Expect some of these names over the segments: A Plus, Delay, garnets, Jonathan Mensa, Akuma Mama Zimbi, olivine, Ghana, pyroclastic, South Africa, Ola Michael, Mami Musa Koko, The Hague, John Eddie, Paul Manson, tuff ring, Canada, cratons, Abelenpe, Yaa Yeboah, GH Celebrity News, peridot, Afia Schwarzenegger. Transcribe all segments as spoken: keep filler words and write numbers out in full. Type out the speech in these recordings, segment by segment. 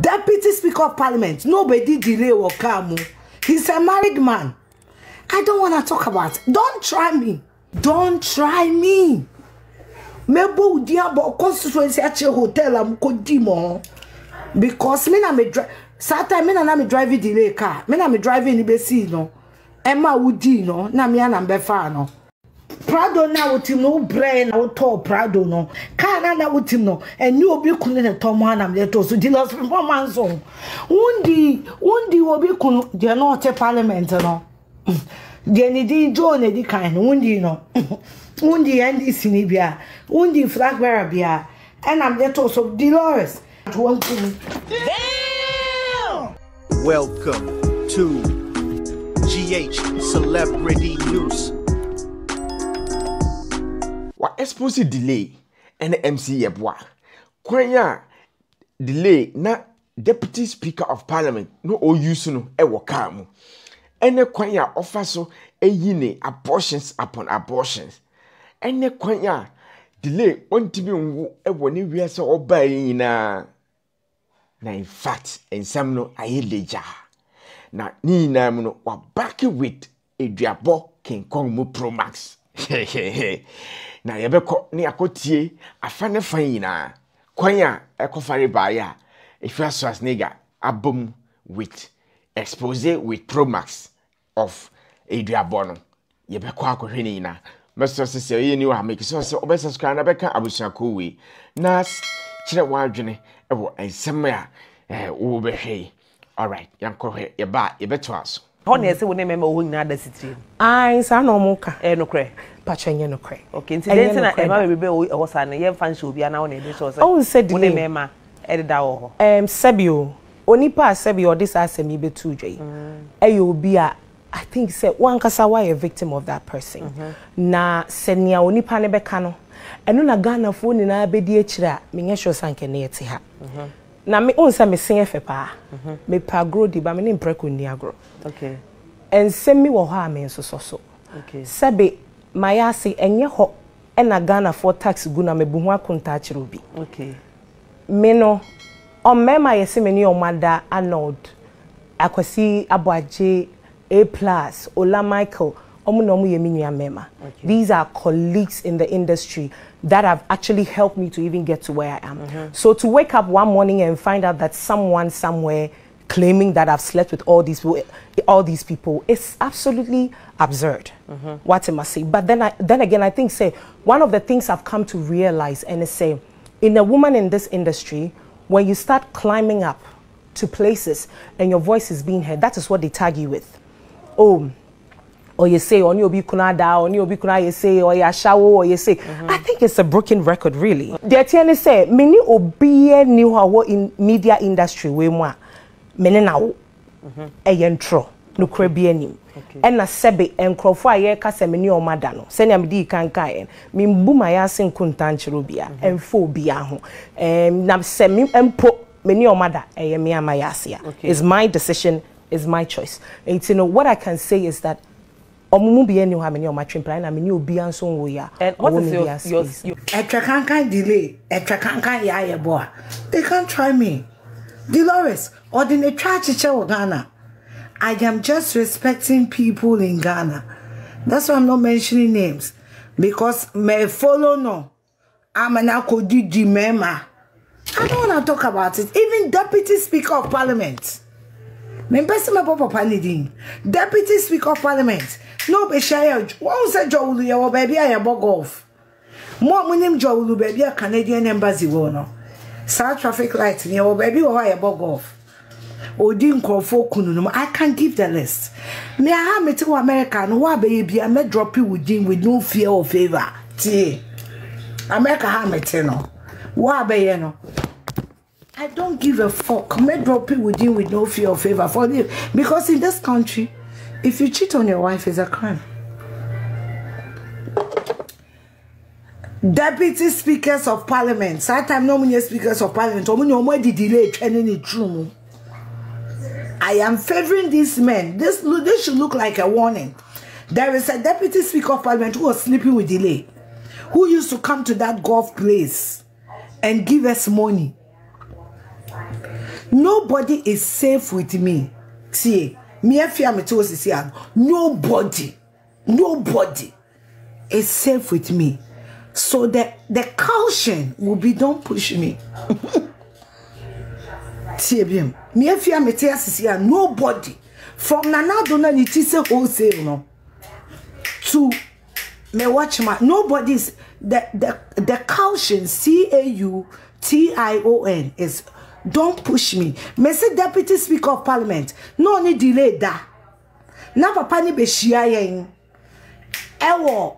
Deputy Speaker of Parliament, nobody delay or come. He's a married man. I don't want to talk about it. Don't try me. Don't try me. Maybe dear about constituency at your hotel and could demo. Because me I'm a drive Saturday, me and I'm driving delay car. Me I'm driving in Bessino. Emma Udino, Namian and Befano. Prado now with him no brain out tall Prado no can I with him no and you will be couldn't a Tom and I'm there to so dealers from one man's own. Undi Undi will be cool, they're not a parliament no. Jenny D. John Eddie kind, Undi no Undi and this in Ibia, Undi flag bearer beer, and I'm there to so dealers. Welcome to G H Celebrity News. Exposed delay and M C. Yaa Yeboah. Kwenya delay na Deputy Speaker of Parliament no o use no e waka mu. Ene kwenya offer so e yine abortions upon abortions. Ene kwenya delay ontibi nwo e woni wiase oba yin na. Na in fact ensam no aye leja. Na ni na mu no wa back with Eduabo King Kong mu Pro Max. Na yebeko ni akotie afane fan yina kwan ya ekofare baaya Afia Schwarzenegger abom with expose with Promax of Eduabono yebeko akohwe ni yina meso sese ye ni wa make so se obesa subscribe na beka abusuako we na kire wadwene ewo ensem ya wo behwe. All right, yankohwe yeba yebeto aso honey say we name me o nyina da sitire ai sa na omuka e no kre pachenye no kre okay incident na e ma bebe o ho sa na ye fan show bia na o na ebe so so we name me ma e da wo ho em sebio onipa sebio this asemi be tu dwai e yo bi a I think say one kasa why a victim of that person na senia onipa ne be ka no eno na Ghana fo ni na be di akira menye show sanke na yete ha na me unsa me sen efe pa me pa grow di ba me ne preko ni agro. Okay. And send me what I mean so so so. Okay. Sabe, my assay and your hop and a gunner for tax guna me buma contact ruby. Okay. Meno on me my semini or mother anod. I could see Abuaje, A Plus, Ola Michael, Omunomu Yeminia Mema. These are colleagues in the industry that have actually helped me to even get to where I am. Mm-hmm. So to wake up one morning and find out that someone somewhere claiming that I've slept with all these people, all these people, it's absolutely absurd. Mm-hmm. What am I saying? But then, I, then again, I think say one of the things I've come to realize and is say, in a woman in this industry, when you start climbing up to places and your voice is being heard, that is what they tag you with. Oh, or you say, or you be kunada, or you be kunada, you say, or you shower, or you say. I think it's a broken record, really. The attorney say, many obiye new how in media industry we more. Menenao, a yentro, no crebianim, and a sebe and croffa ye casemini or madano, seniam di can kayen, mean boomayas in contancherubia, and phobia, and nam semi and po, many or mother, a yamia mayasia. It's my decision, it's my choice. It's you know what I can say is that Omubi knew how many of my trim plan, I mean, you'll be on some way. And what is your your Etrakanka delay, Etrakanka Yaa Yeboah. They can't try me. Dolores, or the Netrachicha Ghana. I am just respecting people in Ghana. That's why I'm not mentioning names. Because me follow no. I'm an Akodidi Mema. I don't want to talk about it. Even Deputy Speaker of Parliament. Deputy Speaker of Parliament. No, be shy. What was a Jowlu, baby? I am off. More money, Jowlu, baby, a Canadian embassy owner. South traffic light near your baby or a bog off. Odin call for Kunum. I can't give the list. May I have me to America no why baby I may drop you with him with no fear or favor. T America Hameteno. Why be no? I don't give a fuck. May drop you with him with no fear or favor for you. Because in this country, if you cheat on your wife is a crime. Deputy Speakers of Parliament. Sometimes no many Speakers of Parliament. I am favouring these men. This this should look like a warning. There is a Deputy Speaker of Parliament who was sleeping with Delay, who used to come to that golf place and give us money. Nobody is safe with me. See, me Afia me tosi siya. Nobody, nobody is safe with me. So that the caution will be, don't push me. See, me Afia me tosi siya. Nobody from Nana Dona Nitise wholesale no to me watch my nobody's the the the caution C A U T I O N is. Don't push me. Me say Deputy Speaker of Parliament. No ni delay da. Na papa ni be shia yen. Ewo.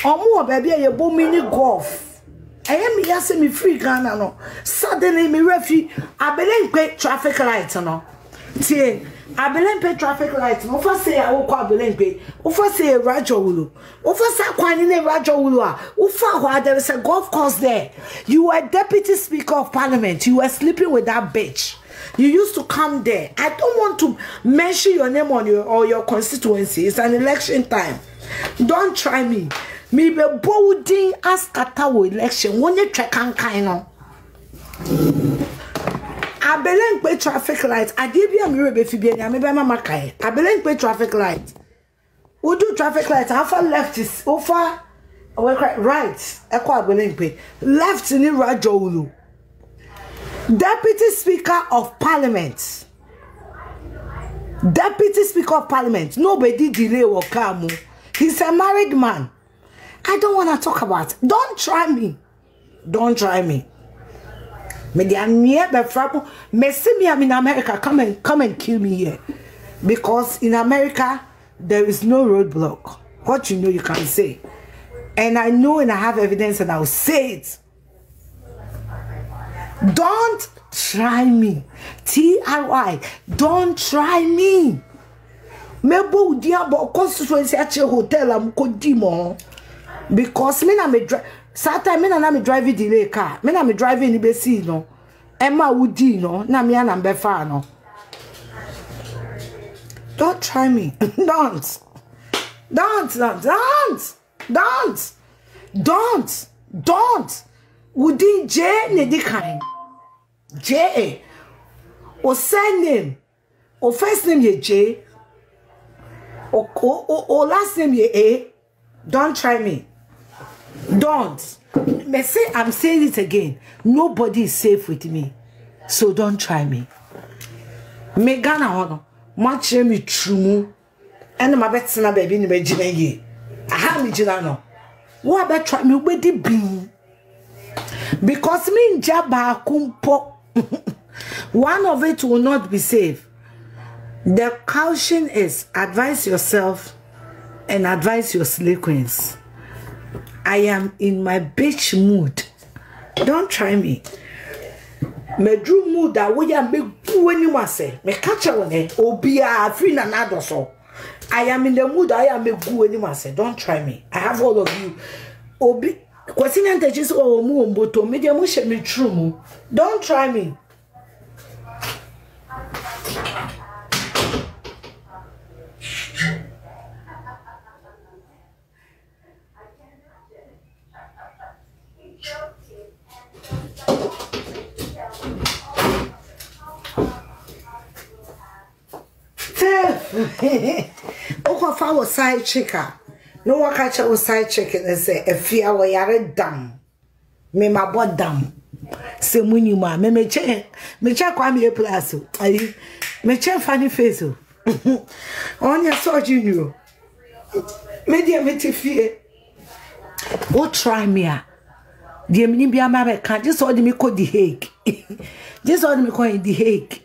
Omo baby e bo mini golf. Eye me ya say me free Ghana no. Suddenly me refi Abelenpe traffic light no. Tie Abelenpe traffic light no. Ofa say awo kwa Abelenpe. Ofa say Rajo Wulu. Ofa say kwani ne Rajo Wulu a. Ofa ho there is a golf course there. You were Deputy Speaker of Parliament. You were sleeping with that bitch. You used to come there. I don't want to mention your name on your or your constituency. It's an election time. Don't try me. Me be bolding as katawo election. When you check on kaino. I believe pay traffic light. I did be a mirror baby. I may be mama kai. I believe pay traffic light. We do traffic light. How far left is over? Right. Echo Abelenpe. Left in Rajoulu. Deputy Speaker of Parliament. Deputy Speaker of Parliament. Nobody delay or come. He's a married man. I don't want to talk about it. Don't try me. Don't try me. Me see me. I'm in America. Come and come and kill me here. Because in America there is no roadblock. What you know you can say. And I know and I have evidence and I'll say it. Don't try me. T R I. Don't try me. Mebo diabo constituency at your hotel am kodimo. Because me na me drive Saturday me na me driving delay car. Me na me driving in Besi no. Emma Woody no. Na me na me far no. Don't try me. Don't. Don't. Don't. Don't. Don't, don't, don't. Wouldn't J Nedikine J or send name or first name ye J or or last name ye A. Don't try me. Don't. Me say I'm saying it again. Nobody is safe with me, so don't try me. Me Ghana hono match me true and my bet na baby ni bejine ye. Aha mi jina no. Wo abetwa mi obedi bi. Because me nja ba kumpo. One of it will not be safe. The caution is advise yourself and advise your slequence. I am in my bitch mood. Don't try me. Me drew mood that we am be wani wase. Me catch one e obi a free na nado so. I am in the mood. I am a good anymore. Don't try me. I have all of you. Obi, don't try me. Okofa was side chicker. No one catch was side chicken and say, if you are a dumb, me my boy dumb. Say, when you ma, me me check, me check one me a place. I me check funny face. On your sword, you knew. Me dear, me fear. Oh, try me. Dear, me be a man, can't just order me call the Hague. Just order me call the Hague.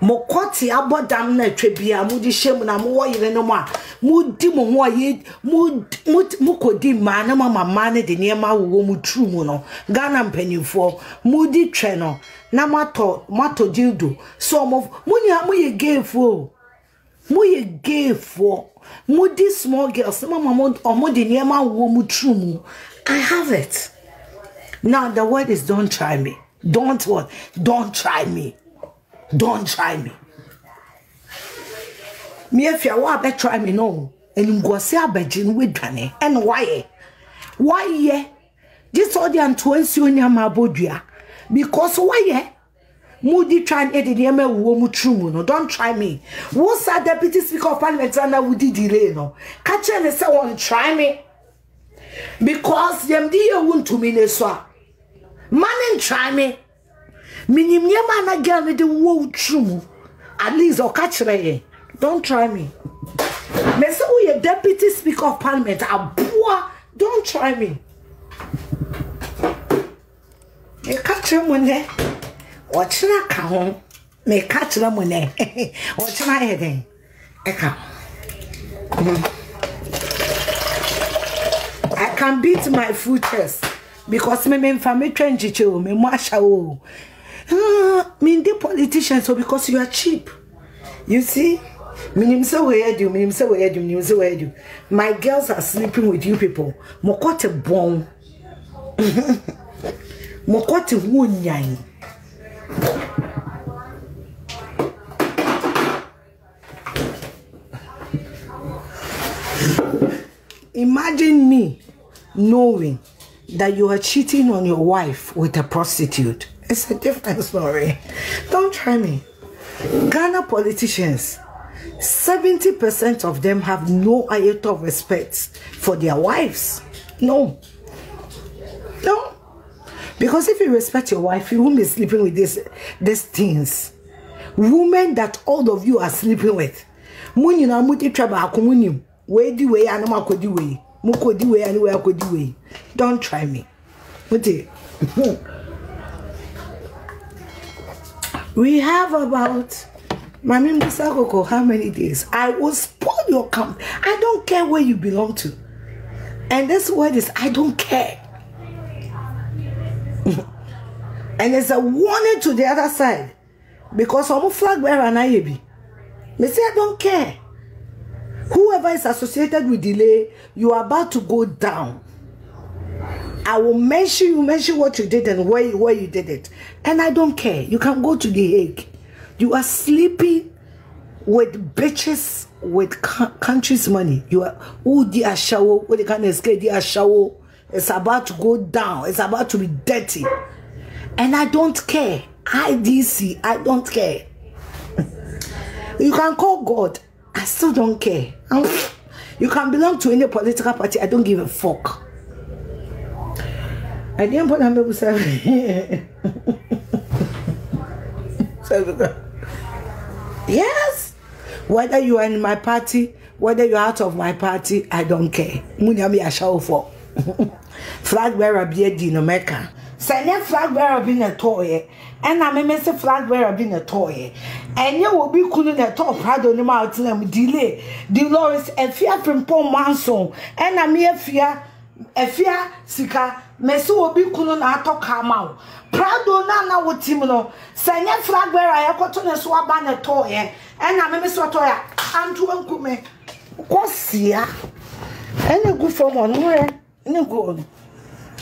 Mokoti abo dam na twebia mudi shemu na mo yire no ma mudi mo ho aye mukodi ma na mama ma ne de niema wo mu tru mu no Ghana mpanimfo mudi twe no na mato mato dildo so mo munya mo ye gefo mo ye gefo mudi small girls mama mo omo de niema wo mu tru mu. I have it now. The word is don't try me. Don't what? Don't try me. Don't try me. Me if you want to try me no, and you go see a virgin with Danny. And why? Why yeah? This audience wants you in your mabodia because why yeah? Moody try and edit the M L true no. Don't try me. Who's our deputy speaker of parliament and I would delay no? Catch and say one try me. Because them dear won't to me so. Man and try me. Minim man again with the woe true. At least or catch re. Don't try me. Mess who your deputy speaker of parliament are poor. Don't try me. You catch him when they watch that cow. May catch them when they watch my heading. I can. I can beat my food chest because my main family train chicho, me masha oh. Me the politicians so because you are cheap. You see. Minim say we heard you, minim say we heard you, minim say we heard you. My girls are sleeping with you people. Mokote bon. Mokote wunyan. Imagine me knowing that you are cheating on your wife with a prostitute. It's a different story. Don't try me. Ghana politicians, seventy percent of them have no iota of respect for their wives. No. No. Because if you respect your wife, you won't be sleeping with this, these things. Women that all of you are sleeping with. Don't try me. We have about... Mami Musa Koko, how many days? I will spoil your camp. I don't care where you belong to. And this word is, I don't care. And it's a warning to the other side. Because I'm a flag bearer and I be. They say, I don't care. Whoever is associated with delay, you are about to go down. I will mention you, mention what you did and where, where you did it. And I don't care. You can go to The Hague. You are sleeping with bitches with country's money. You are oh dear shawo, what they can escape dear shawo. It's about to go down. It's about to be dirty, and I don't care. I D C, I don't care. You can call God. I still don't care. You can belong to any political party. I don't give a fuck. I didn't put number seven. Yes, whether you are in my party, whether you are out of my party, I don't care. Munyami ashao for flag bearer be a dino maker. Say that flag bearer being a toy, and I may say flag bearer being a toy, and you will be cooling the top prado on the mountain. Delay, Dolores, and fear from Paul Manson, and I may fear. Afia sika mesu obi kunu na atoka mawo prado na na wotim no senye flag bearer yakoto ne so aba ne toye ena me me so toya antu ankume kosia ene gu form on we ene gu on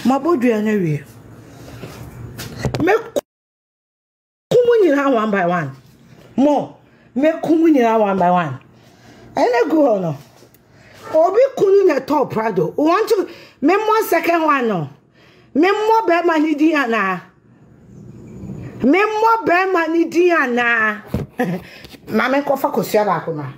mabodu ene wie me kumunyi one by one mo me kumunyi one by one ene gu ono Obi kunu na top prado. Want to me more second one no. Me more bear money diana. Me more bear money diana. Mama kofa kosia ba kuma.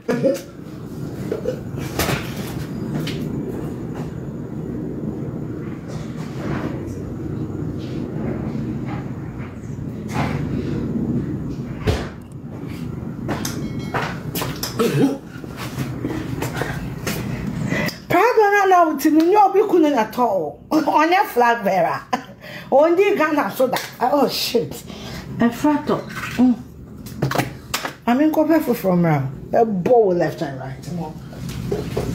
At all on a flag bearer only Ghana soda. Oh shit, a fratto. I mean, copper from around a bowl left and right.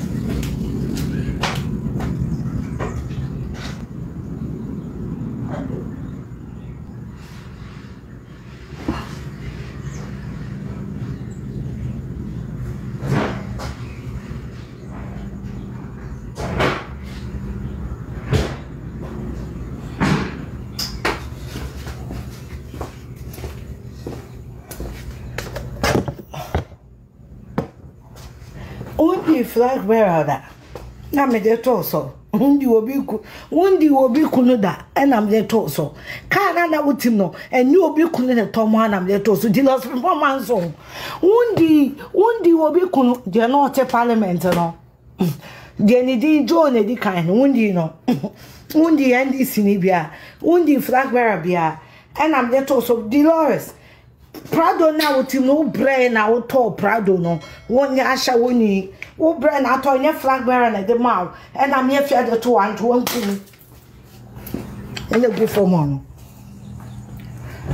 Flag bearer that na me dey torso undi obi ku undi obi ku no da e na me dey torso ka na utim no enye obi kunu ne tomo anam le to so dinos performance undi undi obi kunu je no te parliament no je ni di jo ne di kan undi no undi endi sinibia undi flag bearer bia enam le to so Dolores Prado na utim no brain na uto Prado no wonya asha woni wo brain ato nye flag bearer na de ma enam ye fia de to one to one kunu and the good for mono.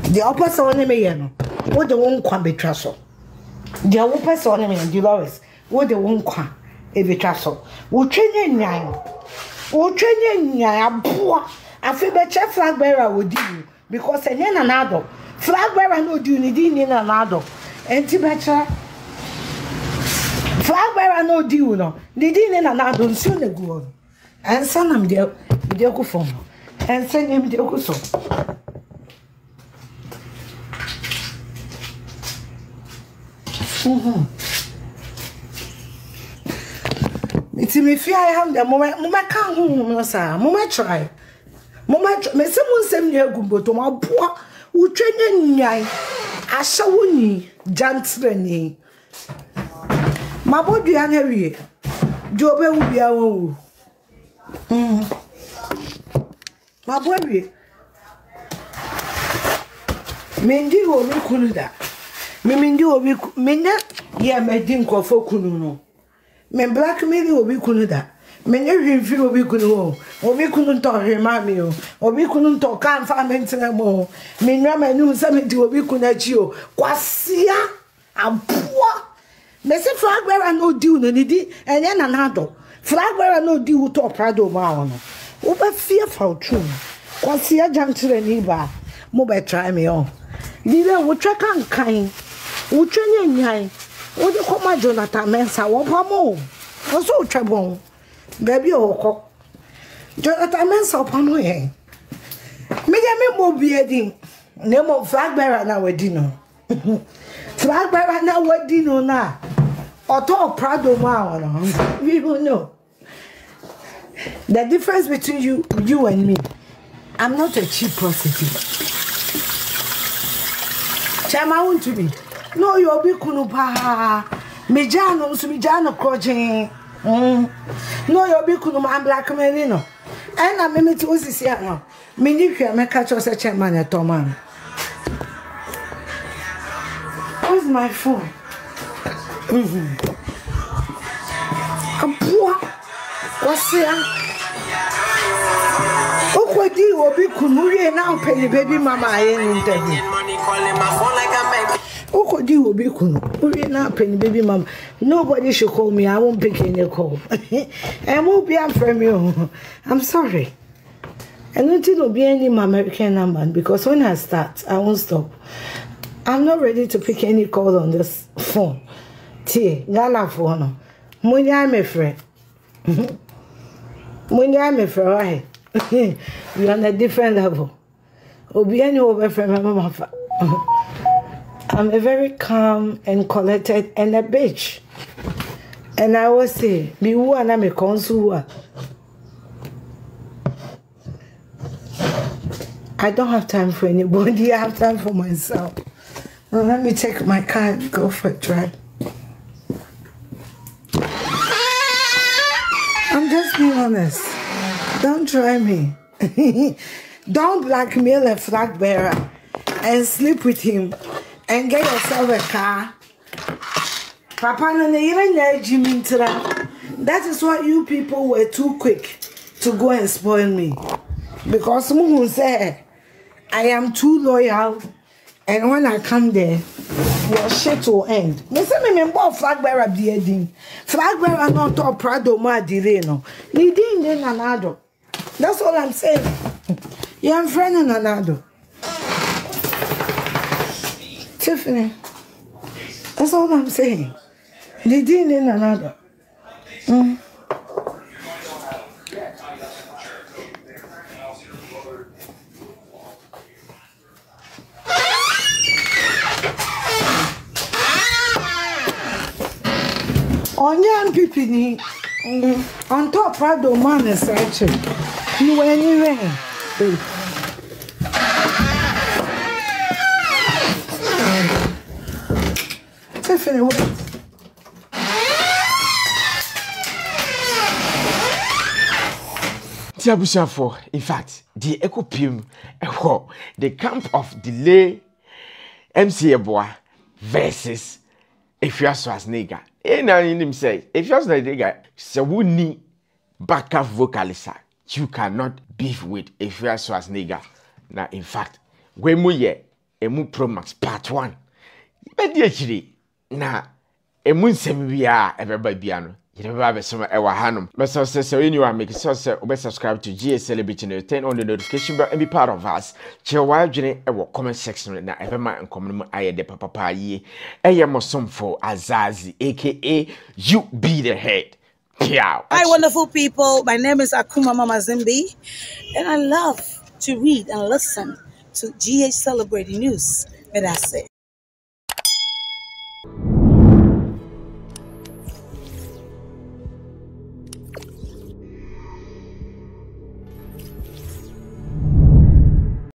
The opposite on the mayor, what the won't quam be trussel. The opposite on the mayor, Dolores, what the won't quam a be trussel. Would train in nine. Would train in nine, poor. I feel better flag bearer would do because an in another flag bearer no do need in another. And Tibetra flag bearer no do no, they didn't another soon ago. And son, I'm there with your good form. And send him the okuso. Mm-hmm. It's me fear I have the moment. Mama can't home, no sir. Mama try. Mama, me someone send me a gumbo to my poor who train nyai. Ashawuni, Jantreni. My body and heavy. Jobe will be our. Mm. My boy, Mindy will be cool that. Mindy will be Minda, yeah, my dink of Focuno. Men black men will be cool that. Men every few will be cool, or we couldn't talk him, or we couldn't talk can't find anything more. Men Raman knew something to be cool at you. Quasia and poor. Messi Flagbearer no deal, and then another. Flagbearer no deal to Prado Brown. Over fearful true. Consider gentle and evil. Mobile try me on. Leader would track and kind. Would train you would you call my Jonathan Mensa? What more? Also trouble. Baby, oh, cock. Jonathan Mensa upon me. Maybe I may more be a ding. Name of flag bearer now a dinner. Flag bearer now a dinner now. Or talk proud of my we will know. The difference between you, you and me, I'm not a cheap prostitute. Chama won't to me. No, you'll be kunupa. Mijano, Sumijano, Crochet. No, you'll be kunum and black merino. And I'm a minute was this year now. Minifia may catch us a chairman at Toman. Where's my phone? I'm poor. What's here? Okwadi obi kunuri na opeli baby mama aye ni tedi. Okwadi obi kunuri na opeli baby mama. Nobody should call me. I won't pick any call. I won't be from you. I'm sorry. I don't think it'll be any my American number because when I start, I won't stop. I'm not ready to pick any call on this phone. T Ghana phone. Money I'm a friend. Money I'm a friend. You're on a different level. Obiani over from my mama. I'm a very calm and collected and a bitch. And I always say, be who and I'm a consular. I don't have time for anybody. I have time for myself. Well, let me take my car and go for a drive. I'm just being honest. Don't try me. Don't blackmail a flag bearer and sleep with him and get yourself a car. Papa, that is why you people were too quick to go and spoil me. Because Muhu said, I am too loyal and when I come there, your shit will end. Me say me member flag bearer be edin. Flag bearer not to Prado ma delay no. Ni din den anado. That's all I'm saying. Your friend Nanado. Tiffany. That's all I'm saying. They didn't in another. Mm. Onyan Pipini mm. On top Prado man is searching. You were anywhere. Let me finish. Hold it. Tiabushafo, in fact, the Ekopim, the camp of Delay, M C. Yaa versus Afia Schwarzenegger. And I him say, Afia Schwarzenegger, so we need backup vocalist. You cannot beef with Afia Schwarzenegger. Now, in fact, we mu ye, emu Pro Max Part One. But actually, na emu sebiya everybody biano. You never have a summer ever hanum. But so so you are making so so be subscribe to G H Celebrity News, turn on the notification bell and be part of us. Chew while joining our comment section na ever man and comment aye de papa pa ye. Eye mo some for Azazi aka you be the head. Piao. Hi wonderful people. My name is Akuma Mama Zimbi and I love to read and listen to G H Celebrity News. But that's it.